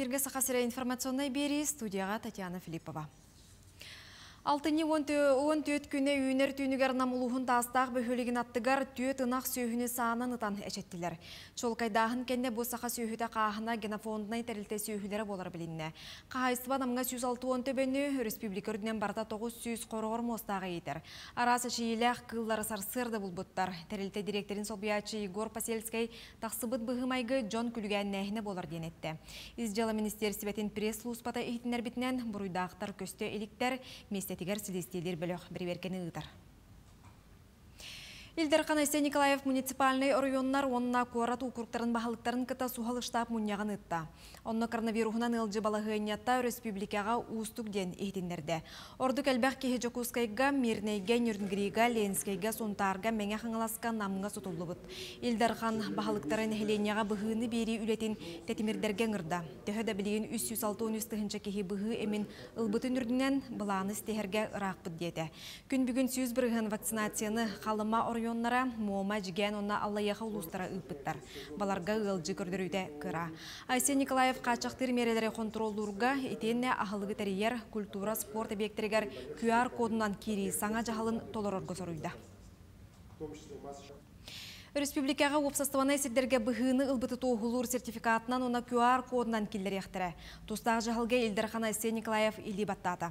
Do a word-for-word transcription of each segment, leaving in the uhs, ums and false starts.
Эфирге Саха сирэ информационной бери, студияға Татьяна Филиппова. Алтыны он төрт күні үйінер түйінігер намылуғын тастақ бөхілігін аттығар түйет ұнақ сөйіні сағынан ұтан әчеттілер. Чолқайдағын кәнне босаға сөйіті қағына генофондына итерілте сөйілері болар білінне. Қағайсыба намға сто он төбені республикердінен барда тоғыз жүз қорғыр мостағы етер. Арасы шиелек қыллары сарсырды бұл бұттар. Терілте директорин солбиячы Егор Пасельский тақсыбыт бұғымайғы Джон Кулгайн нәхіне болар денетті. Изжала министерсебетін пресс-луспата ехтінер бітінен бұруйдақтар көсті еліктер Тегер силистелер біліқ бірверкені ұтар. Ильдархан Айсен Николаев муниципальный районнар онна қорат ұқырықтарын бағалықтарын кіта суғалы штаб мұнияған ұтта. Онна коронавирухынан әлжі балағыйнятта республикаға ұстық ден ехтендерді. Ордық әлбәқ кеге Жокускайға, Мирнайға, Нюрнгриға, Ленскайға, Сонтарға мәңе қаңаласқа намыңа сұтылы бұд. Ильдархан бағалықтарын әхеленияға бұғыны бері үлетін тәтімердерге ғырда. Төхі да білейін үс жүз алты түхінші кеге бұғы әмін ұлбытын үрдінен бұлаңыз тәхерге ұрақ бұд деді. Күн бүгін сүйіз бірген вакцинацияны қалыма районнара мома жиген онна аллаяха улустара ыппыттар. Баларга ылжы көрдөрүдө кыра. Айсен Николаев качактыр мерелери контролдурга этенне ахылгы терер культура спорт объекттергер кью ар кодунан кири саңа жаалын толорорго соруйда. Республикаға опсастываны сиддерге бұғыны ұлбыты тоғылуыр сертификатынан она кью ар-кодынан келдер ектірі. Тустағы жағылға Ильдархан Айсен Николаев үлі баттады.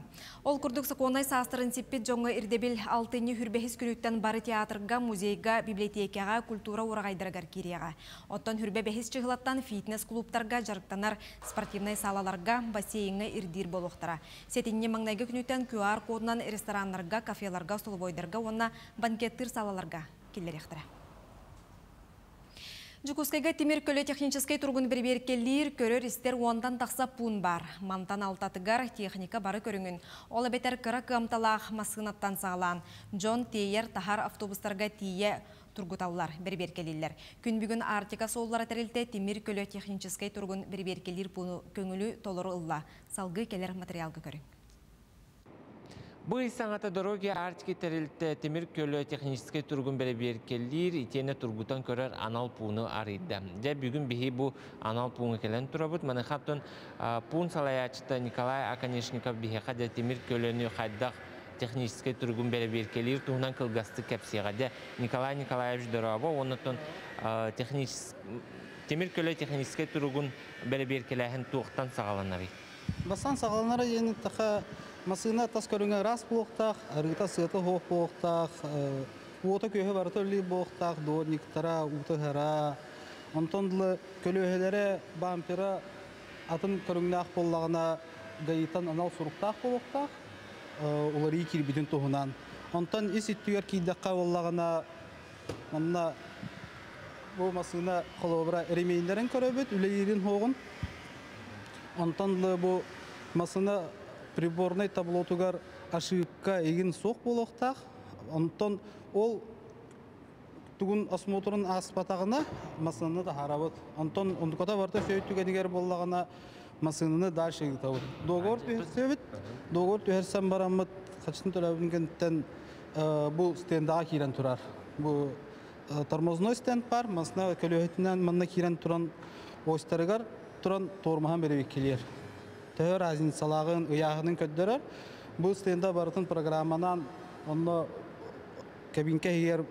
Ол күрдік сақонай састырын сеппет жоңы үрдебіл алтыны хүрбехіз күріктен бары театрға, музейға, библиотекаға, культура орағайдырғар кереға. Оттан хүрбебехіз чығылаттан фитнес-клубтарға, жарықтанар, спортивнай салаларға, бассейінгі үрдер болуқтыра. Сетінне маңнайғы күнеттен кью ар-кодынан ресторанларға, кафеларға, солвойдарға, онна банкеттір салаларға келдер ектірі. Жукускайга темир көлі технический тұрғын бірберкелер көрер істер ондан тақса пун бар. Мамтан алтатығар техника бары көріңін. Олы бетер кыра көмталақ масығынаттан сағалан. Джон Тейер тахар автобустарға тие тұрғытаулар бірберкелелер. Күн бүгін артика солылары тәрілті темир көлі технический тұрғын бірберкелер пуны көңілі толыры ұлла. Салғы келер материалғы көрің. Бұл саңата дороги артики тәрілті темір көлі технический тұрғын бәрі беркелдер итені тұрғытан көрер анал пуыны арыйды. Жа бүгін бігі бұл анал пуыны келен тұрабыд. Мәні қаптын пуын салаячыта Николай Аканешников бігі қада темір көліні қайдақ технический тұрғын бәрі беркелдер туғынан кылғасты кәпсеға. Жа Николай Николаевич дорабы оныттын темір көлі технический тұрғын бәрі беркелдерін туқтан сағаланары. Басан сағаланары ені тақа масына тас көріңе рас болықтақ, арғыта сұйты хоқ болықтақ, ұты көйі бар түрлі болықтақ, дорниктара, ұтығыра. Онтандылы көлігілері бампері атын көріңе ақ болағына ғайыттан анал сұрықтақ болықтақ, олар екер бүтін тұғынан. Онтан ес еттігер кейдаққа болағына бұл масына қолабыра әремейіндерін көрібіт, үлейерін хоғын. Онтандылы бұл масына приборный таблотугар ашыпка егін соқ болуқтақ, онтан ол түгін осмотрын аспатағына масынны да харабыд. Онтан ондықата барты сөйттігенігер болағына масынны да шегітауд. Доғыр түйірсебіт, доғыр түйірсен барамыд, қачын төләбінгенттен бұл стендаға керен тұрар. Бұл тормозной стенд бар, масына көлігетінен манна керен тұран ойстарығар, тұран тормаған беребек келер. Тәр азинсалағын, ұяғының көтдірір. Бұл стенда барытын программанан, оны кабинке егер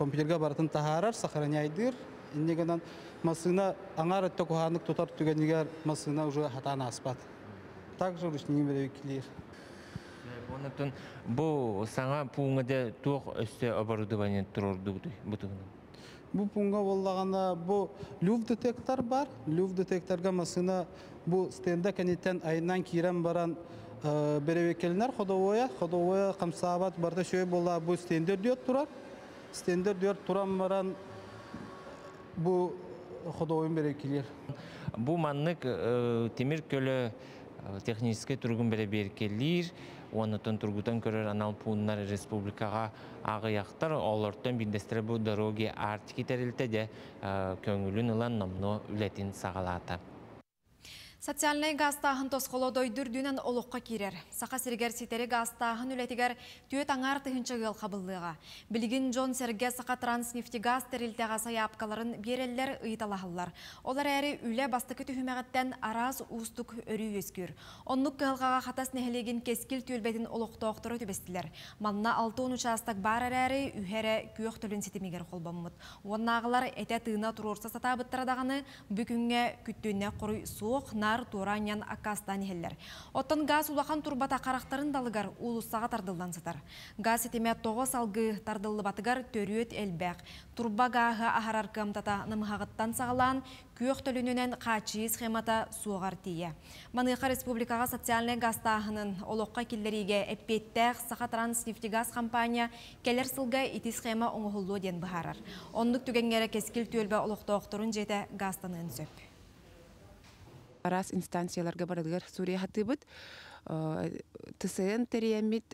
компьютерге барытын тағарар, сақыраняйдыр. Иннегінен масына аңар өтті құханық тұтар түгенігер масына ұжы хатаны аспад. Так жыл үшінен бәрі өкілер. Бұл саңа пұңғыда тұқ өсті оборудованиен тұрырды бұтығынан? Бұл пұңға болағана бұл люфт-детектор бар. Люфт-детекторға масына бұл стенда кәнеттен айынан керен баран беревекелінер қодауая. Қодауая қамсабат барда шөй бола бұл стендер дөт тұрар. Стендер дөт тұран баран бұл қодауайын беревекелер. Бұл маңнық темір көлі технический тұрғын беревекелер. Онытын тұрғытын көрер анал пуыннар республикаға ағы яқтар, олардың бірдестері бұл дороги артики тәрілті де көңілін ұлан намну үлетін сағалаты. Социальный гастахан тос холодой дурдюнен олоққа кирер. Саха сирэ ситери гастахан үлетигер түйет аңар тыхынчығыл қабылдыға. Білген Джон Серге саха транснефтигаз терилтеға саяпкаларын береллер ұйталағылар. Олар әрі үлі бастықы түхімәғаттен араз ұстық өрі өскер. Онлық қылғаға қатас нәхілеген кескіл түйелбетін олоқты оқтыры түбестілер. Манна алтын участық бар әрі үйәрі күйек түлін сетемегер қолбаммыд. Оннағылар әте тыына тұрорса сатабыттырадағаны бүкінге күттөне құры суық нар Тураньян Акастан Хеллер. Оттан газ улахан турбата қарақтарын далыгар улысаға тардылдан сатар. Газ етеме тоғы салғы тардылы батыгар төрет әлбәқ. Турбаға ахарар кымтата намғағыттан сағалан күйек төлінінен қачи схемата суғар тие. Манықа республикаға социальный гастағының олыққа келдеріге әппеттәқ Саха транснефтигаз компания келер сылға еті схема оңғылу ден бұхарар. Ондық түгенгері кескіл төлбе олықта оқтырын жеті газтанын сөп. Раз инстанцияларга барадыгар сурия хатыбыт ТСН терямит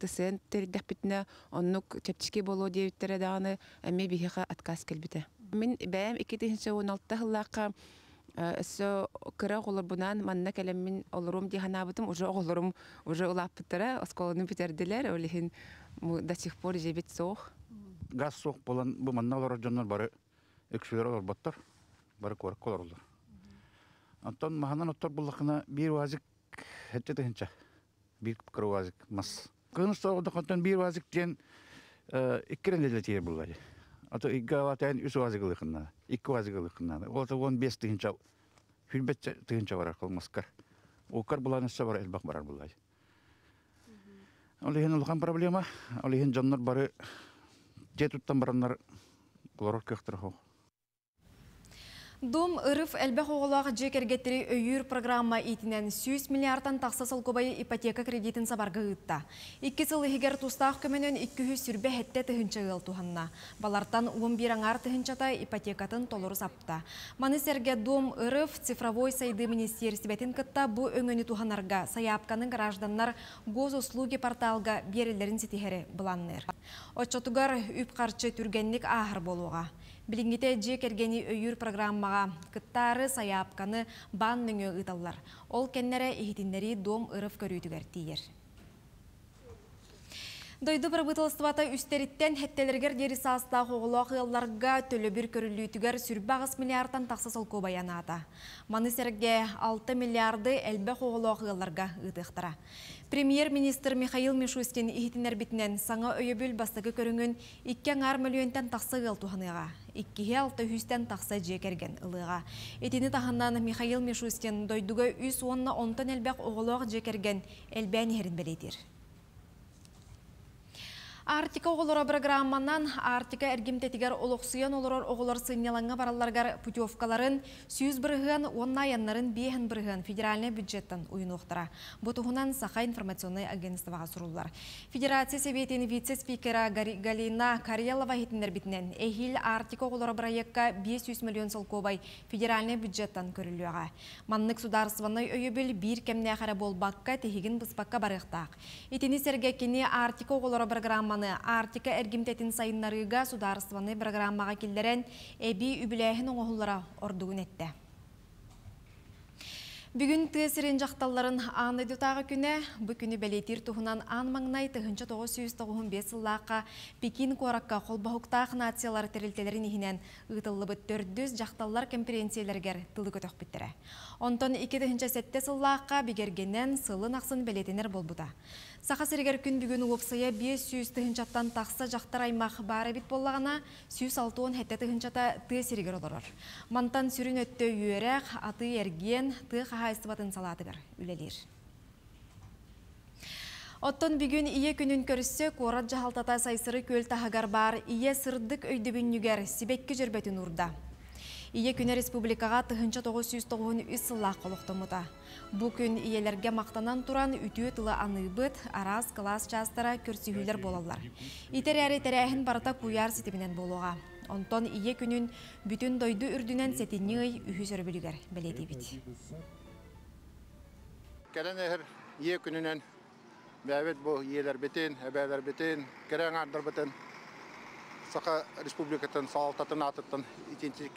ТСН тердепитне оннук чепчики боло дейтере даны эме бихиха отказ келбите. Мин бәем икки тысяча он алты жыллакка со кыра голбунан манна келем мин олрум диханабытым уже олрум уже улаптыра осколны битерделер олехин до сих пор жебет сох. Газ сох болан бу манна олар жоннор бары экшералар баттар бары корколорлар. Антон Маханан оттор буллахына бир вазик хеттетенча бир кыры вазик мас. Кыныс тогода контон бир вазик ден иккеренде тие буллар. Ато игаватен үс вазиглыкна, икки вазиглыкна. Ото он бес тынча хүлбетче тынча бара калмаска. Окар буланы сабар элбак барар буллар. Олеген улган проблема, олеген жаннар бары жетуттан бараннар клорор кыктырхо. Дум ырыф әлбәқ оғылағы жекергеттері өйір программа етінен сүйіс миллиардтан тақсасыл көбайы ипотека кредитін сабарғы ғытта. Иккі сылы хегер тұстақ көменен иккі сүрбе әтті түхінші ғыл туғанна. Балартан он бир аңар түхіншата ипотекатын толыры сапта. Маны сәрге дум ырыф цифровой сайды министерсі бәтін кітта бұ өңіні туғанарға саяпқаның гражданнар госуслуги порталға берелерін сетігері бұланнер. Отчатугар үп қарчы түргенлік ағыр болуға. Билингите жекергени өйір программаға кыттары саяпканы бан мөңі ұйталылар. Ол кеннері ехетіндері дом ұрыф көрійтігер тиер. Дойды бір бұтылыстывата үстеріттен хеттелергер дерісі астағы оғылақ елларға төлі бір көрілійтігер сүрбағыз миллиардтан тақсы сол көбайаны ата. Маны сәрге алты миллиарды әлбәқ оғылақ елларға ұйтықтыра. Премьер-министр Михаил Мишустин ихтинер битнен саңа өйөбіл бастығы көріңін икки аңар миллионтан тақсы ғыл туғаныға, икки алты жүзден тақсы жекерген ұлыға. Этіні тағынан Михаил Мишустин дойдуға үс онна онтан әлбәқ оғылоқ жекерген әлбән ерін білетер. Артика оғылора программанан Артика әргімтетігер олықсыян олырор оғылар сыннелаңа бараларғар путевкаларын сүйіз бірғын, оннайынларын бейін бірғын федеральный бюджеттен ойын оқтыра. Бұтығынан Саха информационный агентстваға сұрулар. Федерация Советінің вице-спикера Галина Карелова хетіндер бітінен әхіл Артика оғылора проекка бес жүз миллион сыл көбай федеральный бюджеттен көрілуіға. Маннық сударсыванай өйебіл бір кемне қара болбаққа тегін бұспаққа барықтақ. Етіні сергекені Артика оғылора программа Артика әргімтетін сайынларыға сударыстываны программаға келдерін әбі үбіләйін оңғылыра ордуын әтті. Бүгін тесірен жақталарын аңды дөтағы күні, бүкіні бәлетер тұғынан аң маңнай тысяча тоғыз жүз тоқсан бес лақа Пекин қоракқа қолбағықтақ нациялар тәрілтелерін ехінен ұтылыбы төрт жүз жақталар конференциялергер тұлы көтіқ біттірі. Онтон екі жүз сәтті лақа бігергенен сылы нақсын бәлетенер болбуда. Саха сирэгер күн бүгін ұлықсая бес жүз тыхынчаттан тақсы жақтар аймақ бары бит болағына жүз алты он хәтті тыхынчата ты сирэгер олырыр. Мантан сүрін өтті үйерек, аты ерген, ты қағайыстыватын салатығыр, үлелер. Оттон бүгін ие күнін көрісі, қорат жағалтата сайсыры көл тағығар бар, ие сырдық өйдібіннігер сибеккі жүрбетін ұрда. Ие күні республикаға тысяча тоғыз жүз тоқсан үш сыллақ қолықтымыда. Бұ күн иелерге мақтанан тұран үті өтілі аныбыт, араз, класс жастыра көрсі үйлер болалар. Итер әрі тәрәйін барыта күйар сетімінен болуға. Онтон ие күнін бүтін дойды үрдінен сетініңі үйі жүрбілігер біледі бит. Бәбет бұл елер бетін, әбәлер бетін, керең ардыр бетін, Саха республикатын, салататын атыптын,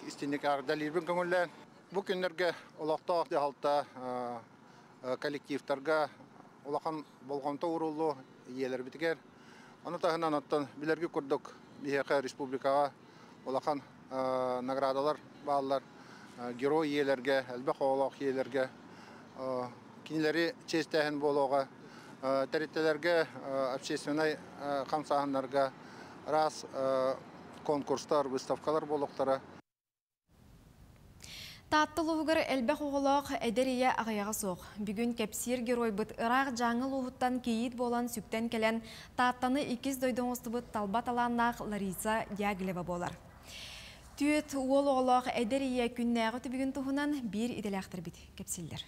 истендік ардалербін көңілден. Бу көннәргә улакта халта коллективтарга улакан болгонта уруллы иелер битгәр. Аны таһынан аттан биләргә күрдек. Бихәр республикага улакан наградалар баллар герой иелергә, әлбәттә улак иелергә кинеләре честәһен болога, тәрәттәләргә, общественный камсаһаннарга раз конкурстар, выставкалар болоктара. Таттылугар элбэх оғылақ әдерия ағаяға соқ. Бүгін кәпсер герой бұт ұрақ жаңыл ұғыттан кейіт болан сүктен келен таттаны икіз дойдың ұсты бұт талбат аланнақ Лариса Дягілева болар. Түйет ол оғылақ әдерия күннәғі түбігін тұғынан бір иделәқтір біт кәпселдер.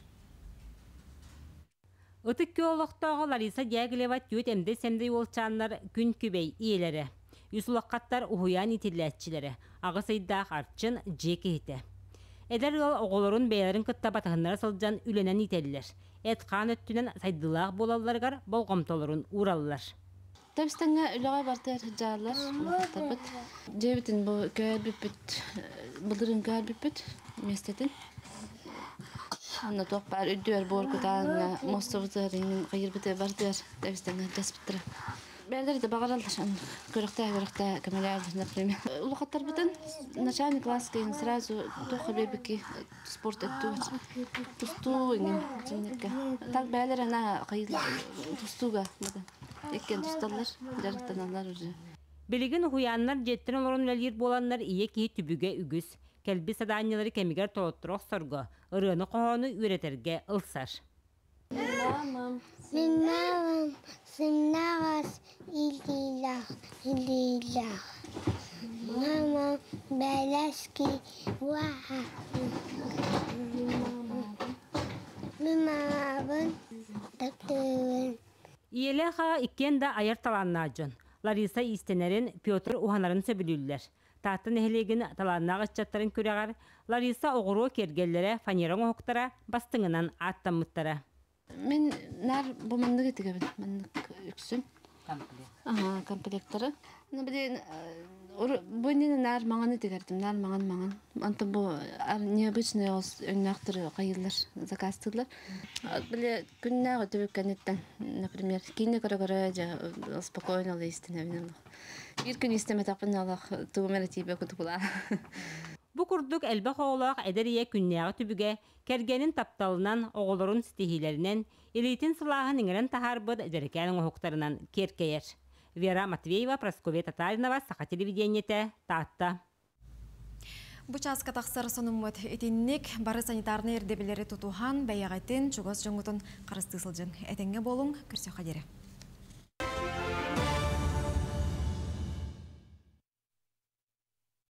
Үтік көолықтағы Лариса Дягілева түйет әмді сәмді олчанлар күн күбей иелері. Юсулаққаттар ұхуян итерләтчілері. Ағы сайдақ артчын жеке еті. Эдер ылал оғолорун бәйлерін кытта батығынлары сылджан үленен ителілер. Эт қан өттінен сайдылақ болаларғар болғамталарын уралылар. Тәмістіңі үліға бартыр жағалар. Жебетін бұл көйір бүппіт, бұлдырын көйір бүппіт местетін. Анна тоқ бар үддер бор күтағына мосты бұтығырын қайыр бүті бартыр тәмістіңі жаспыттыры. Бәлдерді бағаралдар, көріқті-көріқті кәмелерді, например. Улықаттар бұтын, начальник класс кейін сразу тұқы бебекі спорт әтту, тұсту еңін жемнетке. Так бәлер әна қайыл тұстуға бұтын. Еккен тұсталар, жарықтан алар өрі. Білігін ұхуянлар, жеттен оларын өлер боланлар ие кей түбіге үгіз. Кәлбі саданилары кәмегер толоттырақ сорғы, ұрыны қоғаны үйретерге ұлсар. Мамам, сынавам, сынавас илилах, илилах. Мамам, бәләшки, уаха. Мамам, тактырын. Иелеха икен да айырталанна жон. Лариса истенерин, Петр Уханарын сөбілілілер. Тақтын әхілеген таланнағы чаттарын көрегар, Лариса оғыру кергелері фанерон оқтара бастыңынан аттамыттара. Мен нәр бұмынды кетігі бін, мұндық үксім. Комплект. Ага, комплекттары. Бұйнені нәр маңаны дегердім, нәр маңан маңан. Антын бұл необычный өннақтыры қайылдар, заказтығылар. Біле, күніне өтіп кәнеттен, например, кейіне көрі-көрі спокойно олы естіне бінелдіқ. Ир күн естеме тапын олық туғымер әтейбе күтіп ұла. Бұ күрдік әлбәқ оғылақ әдәрия күннеағы түбіге, кәргенін тапталынан, оғылырын стихилерінен, елейтін сылағын еңірін тахар бұд дәрекәнің оғықтарынан керкейер. Вера Матвеева, Прасковея Татаринова, Саха телевидениеті, Таатта. Бұчасқа тақсыр соның мұт етіннік, бары санитарны ердебелері тұтуған, бәйіғайтын, чуғыз жүңгітін қарыстысылжын. Әтенге болың, күрсе қадері.